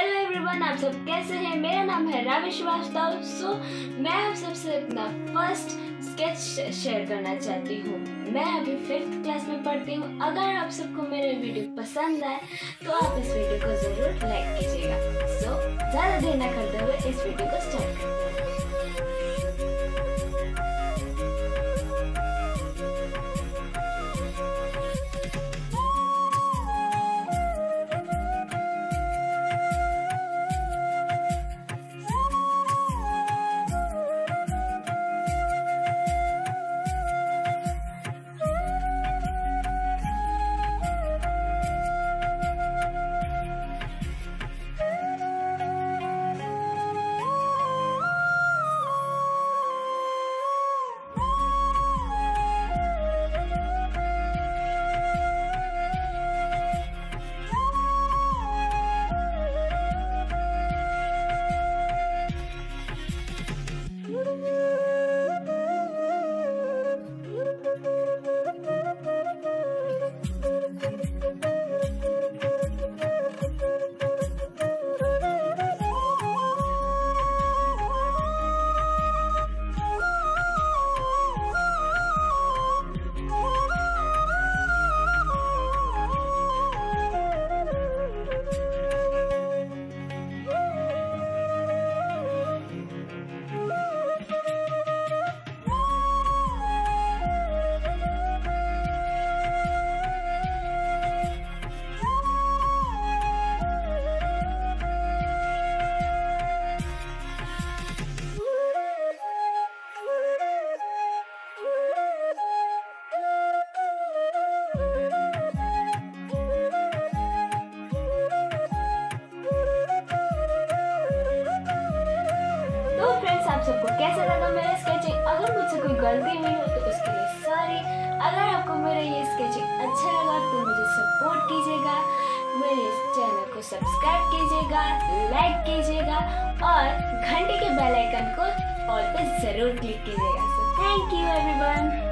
Hello everyone, आप सब कैसे हैं। मेरा नाम है रावी श्रीवास्तव। मैं आप सबसे अपना फर्स्ट स्केच शेयर करना चाहती हूँ। मैं अभी 5th क्लास में पढ़ती हूँ। अगर आप सबको मेरे वीडियो पसंद आए तो आप इस वीडियो को जरूर लाइक कीजिएगा। ज़्यादा देर न करते हुए इस वीडियो को स्टार्ट करते हैं। आप सबको कैसा लगा मेरा स्केचिंग। अगर मुझसे कोई गलती हुई हो तो उसके लिए सॉरी। अगर आपको मेरा ये स्केचिंग अच्छा लगा तो मुझे सपोर्ट कीजिएगा, मेरे चैनल को सब्सक्राइब कीजिएगा, लाइक कीजिएगा और घंटे के बेल आइकन को ऑल पे जरूर क्लिक कीजिएगा। Thank you everyone.